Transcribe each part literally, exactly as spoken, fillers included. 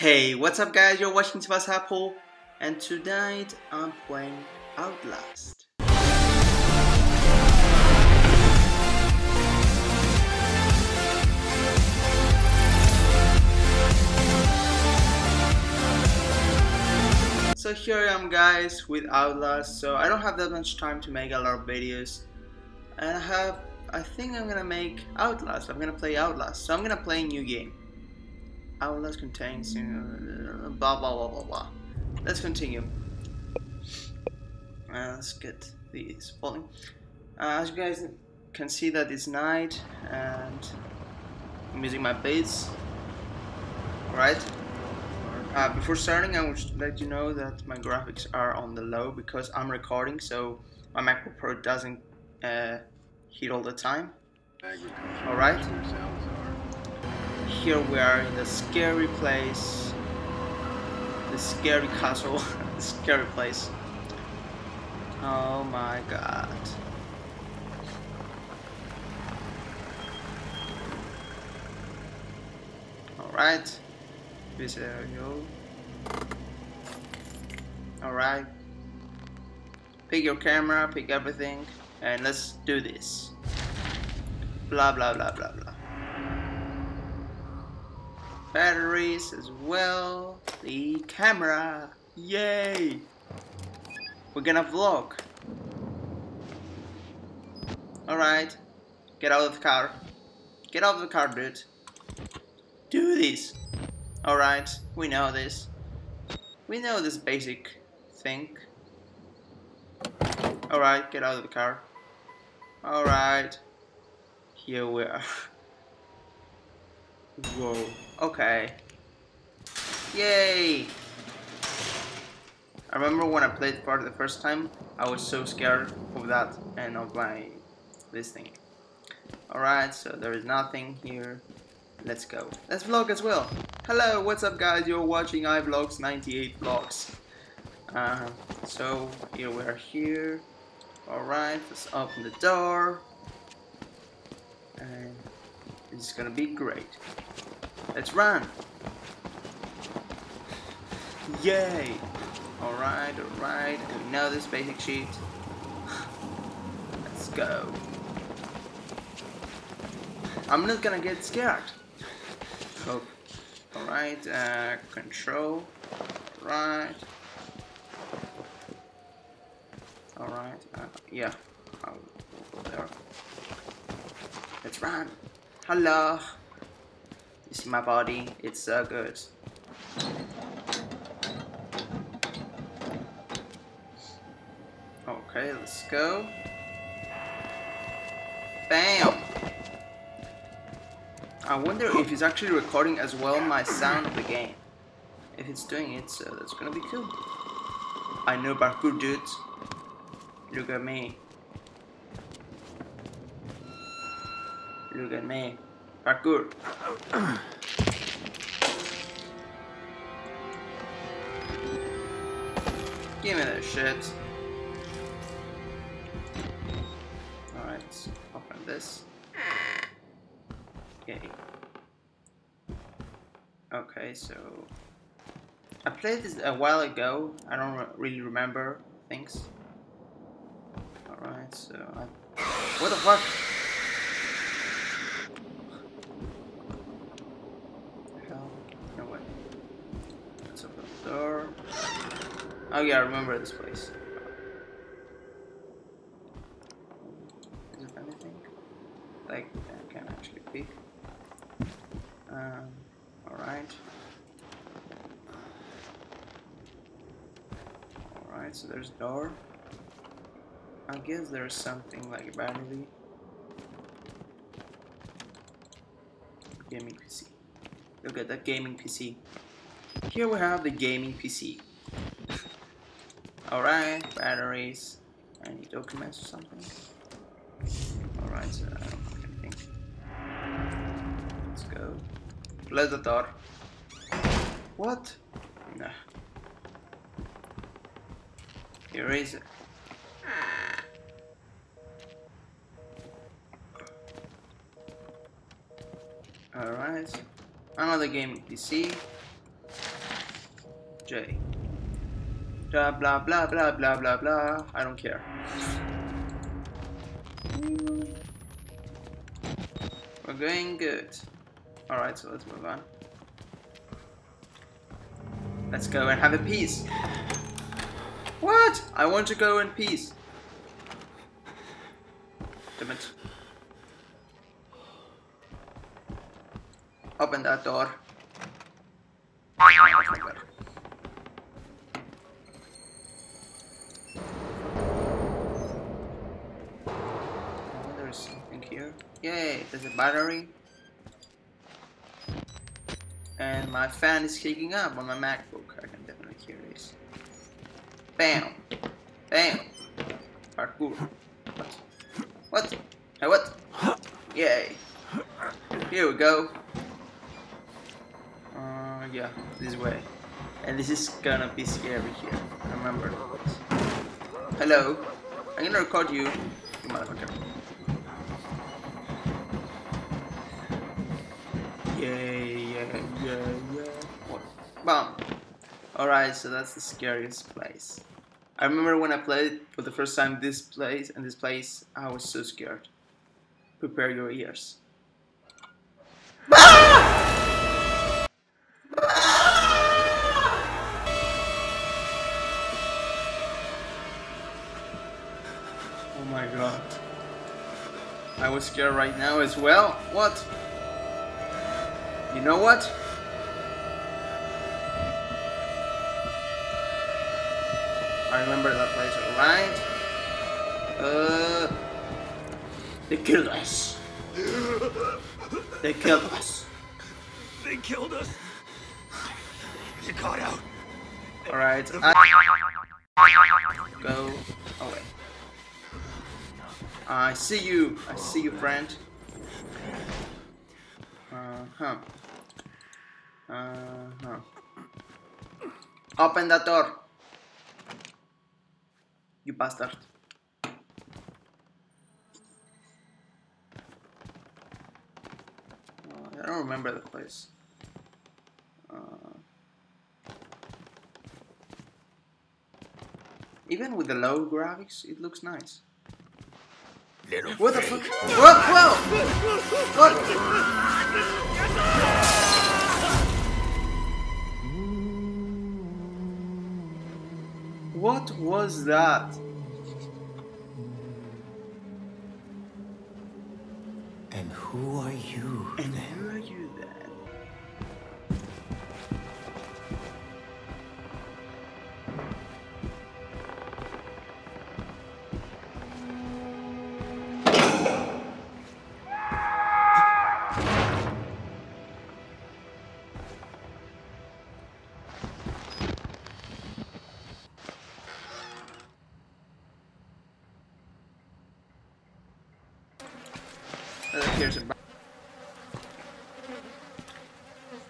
Hey, what's up guys, you're watching Savvasapple, and tonight I'm playing Outlast. So here I am guys with Outlast. So I don't have that much time to make a lot of videos, and I have, I think I'm gonna make Outlast, I'm gonna play Outlast, so I'm gonna play a new game. Outlast contains, you know, blah blah blah blah blah. Let's continue. Uh, let's get these falling. Uh, as you guys can see, that it's night and I'm using my blades. Alright. Uh, before starting, I would let you know that my graphics are on the low because I'm recording, so my MacBook Pro doesn't uh, heat all the time. Alright. Here we are in the scary place, the scary castle, the scary place. Oh my god. Alright, this area. Alright, pick your camera, pick everything, and let's do this. Blah blah blah blah blah. Batteries as well, the camera, yay! We're gonna vlog. Alright, get out of the car. Get out of the car, dude. Do this. Alright, we know this. We know this basic thing. Alright, get out of the car. Alright, here we are. Whoa, okay. Yay! I remember when I played part the first time, I was so scared of that and of my this thing. Alright, so there is nothing here. Let's go. Let's vlog as well. Hello, what's up guys? You're watching i Vlogs ninety-eight Vlogs. Uh, so here we are here. Alright, let's open the door. And it's gonna be great. Let's run! Yay! Alright, alright, we know this basic sheet. Let's go. I'm not gonna get scared. Oh. Alright, uh, control. Right. Alright, uh, yeah. I'll go there. Let's run! Hello! You see my body? It's so good. Okay, let's go. Bam! I wonder if it's actually recording as well my sound of the game. If it's doing it, so that's gonna be cool. I know parkour, dudes. Look at me. Look at me. Parkour. Give me that shit. Alright, let's open this. Okay. Okay, so I played this a while ago. I don't re really remember things. Alright, so I... What the fuck? Oh yeah, I remember this place. Is it anything? Like, I can actually pick. Um, alright. Alright, so there's a door. I guess there's something like a battery. Gaming P C. Look at that gaming P C. Here we have the gaming P C. Alright, batteries, any documents or something. Alright, so I don't think anything. Let's go. Close the door. What? No. Here is it. Alright, another gaming P C. J. Blah, blah, blah, blah, blah, blah, blah. I don't care. We're going good. Alright, so let's move on. Let's go and have a peace. What? I want to go in peace. Damn it. Open that door. There's something here. Yay, there's a battery. And my fan is kicking up on my MacBook. I can definitely hear this. Bam! Bam! Parkour. What? What? Hey, what? Yay! Here we go. Uh, yeah, this way. And this is gonna be scary here. Remember this. Hello? I'm gonna record you, you motherfucker. Yay! Yeah, yeah, yeah. Bam! Alright, so that's the scariest place. I remember when I played for the first time this place, and this place, I was so scared. Prepare your ears. Ah! Ah! Oh my god. I was scared right now as well. What? You know what? I remember that place, alright? Uh, they killed us. They killed us. They killed us. You got out. Alright, I go away. I see you. I see you, friend. Uh huh. Uh huh. Open that door. You bastard. Oh, I don't remember the place. Uh, even with the low graphics, it looks nice. Little what the fuck? Whoa, whoa! What? What was that? And who are you? And then? Who are you then?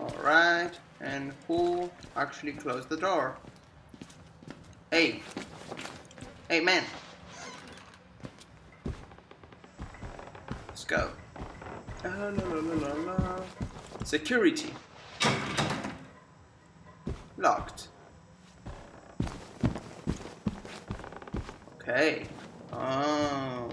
Alright, and who actually closed the door? Hey! Hey man! Let's go. La, la, la, la, la. Security. Locked. Okay. Oh.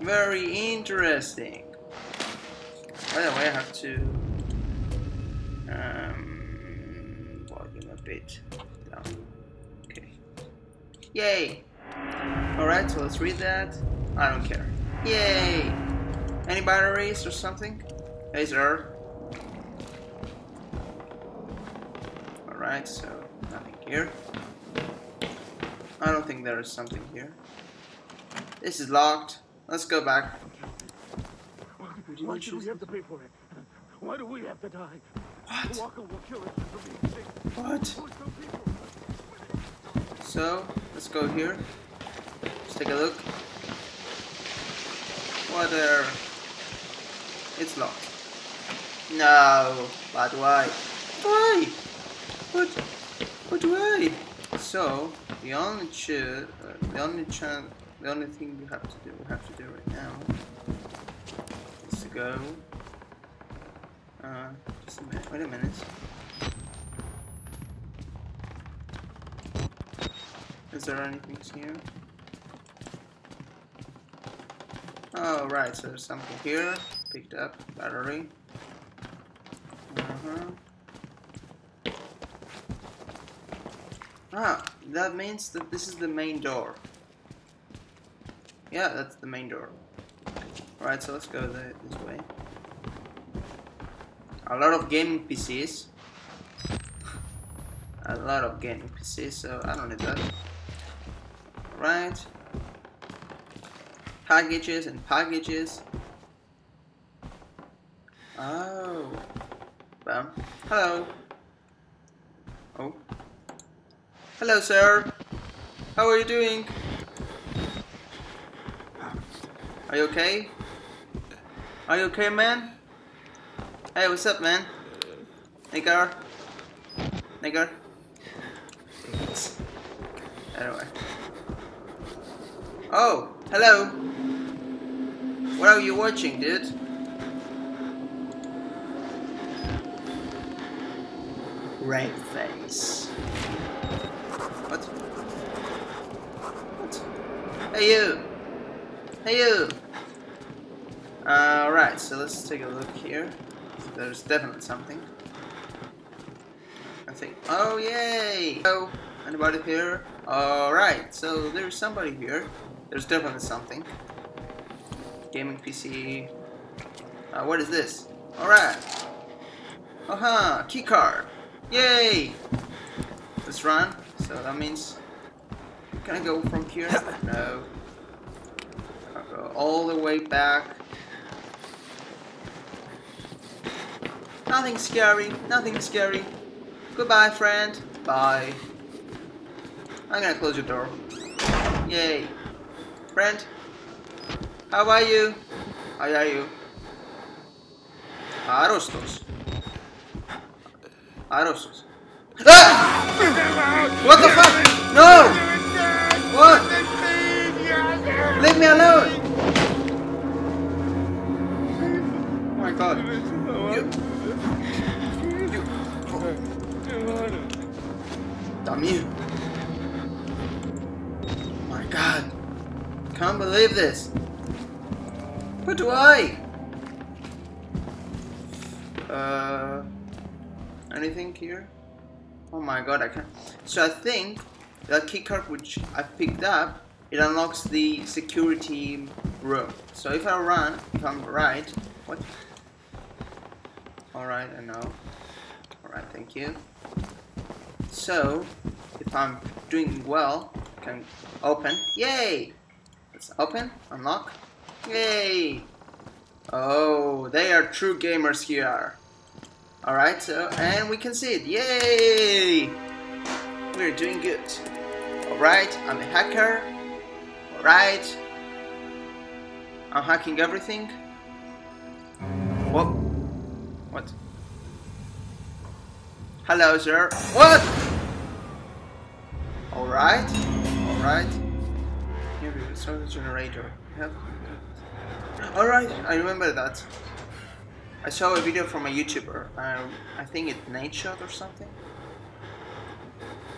Very interesting. By the way, I have to um, volume a bit down. Okay. Yay! Alright, so let's read that. I don't care. Yay! Any batteries or something? Hey, sir. Alright, so nothing here. I don't think there is something here. This is locked. Let's go back. Why do we have to pay for it? Why do we have to die? What? What? So, let's go here. Let's take a look. Water. It's locked. No, but why? Why? What? What why? So, the only ch uh, the only chance. The only thing we have to do, we have to do right now is to go. Uh, just a minute. Wait a minute. Is there anything to you? Oh, right, so there's something here. Picked up. Battery. Uh-huh. Ah, that means that this is the main door. Yeah, that's the main door. Right, so let's go there, this way. A lot of gaming P Cs. A lot of gaming P Cs, so I don't need that. Right. Packages and packages. Oh. Bam. Hello. Oh. Hello, sir. How are you doing? Are you okay? Are you okay, man? Hey, what's up, man? Nigger. Nigger. Anyway. Oh, hello. What are you watching, dude? Rain face. What? What? Hey, you. Hey, you. Alright, so let's take a look here. There's definitely something. I think. Oh, yay! Hello? Anybody here? Alright, so there's somebody here. There's definitely something. Gaming P C. Uh, what is this? Alright. Aha! Key card! Yay! Let's run. So that means. Can I go from here? No. I'll go all the way back. Nothing scary, nothing scary. Goodbye, friend. Bye. I'm gonna close your door. Yay. Friend, how are you? How are you? Arostos. Arostos. Ah! What the fuck? No! What? Leave me alone! Oh my god. You Damn you. Oh my god. Can't believe this. What do I? Uh. Anything here? Oh my god, I can't. So I think that keycard which I picked up, it unlocks the security room. So if I run, if I'm right. What? Alright, I know. Alright, thank you. So, if I'm doing well, I can open. Yay! Let's open, unlock. Yay! Oh, they are true gamers here. Alright, so, and we can see it. Yay! We're doing good. Alright, I'm a hacker. Alright. I'm hacking everything. Whoa. What? Hello, sir. What? Alright. Alright. Here we saw the generator. Yep. Alright, I remember that. I saw a video from a YouTuber. Um, I think it's Nate Shot or something.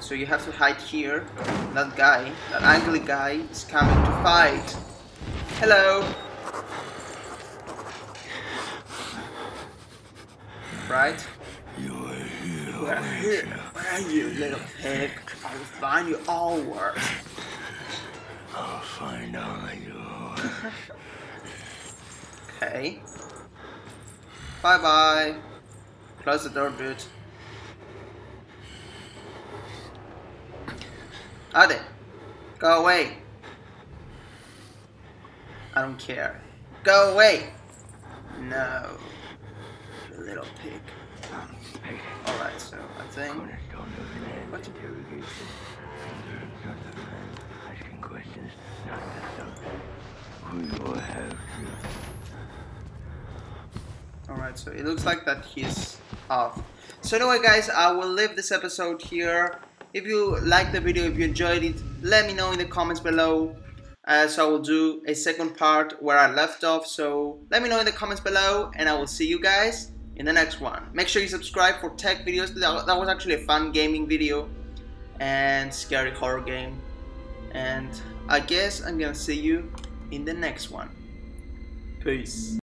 So you have to hide here. That guy, that ugly guy, is coming to fight. Hello. Right. Where are you? Where are you, little pig? I will find you all worse. I'll find all yours. Okay. Bye bye. Close the door, dude. Ade, go away. I don't care. Go away. No. You little pig. Alright, so I think. What? Asking questions, not Alright, so it looks like that he's off. So anyway, guys, I will leave this episode here. If you liked the video, if you enjoyed it, let me know in the comments below. Uh, so I will do a second part where I left off. So let me know in the comments below, and I will see you guys in the next one. Make sure you subscribe for tech videos. That was actually a fun gaming video and scary horror game. and I guess I'm gonna see you in the next one. Peace.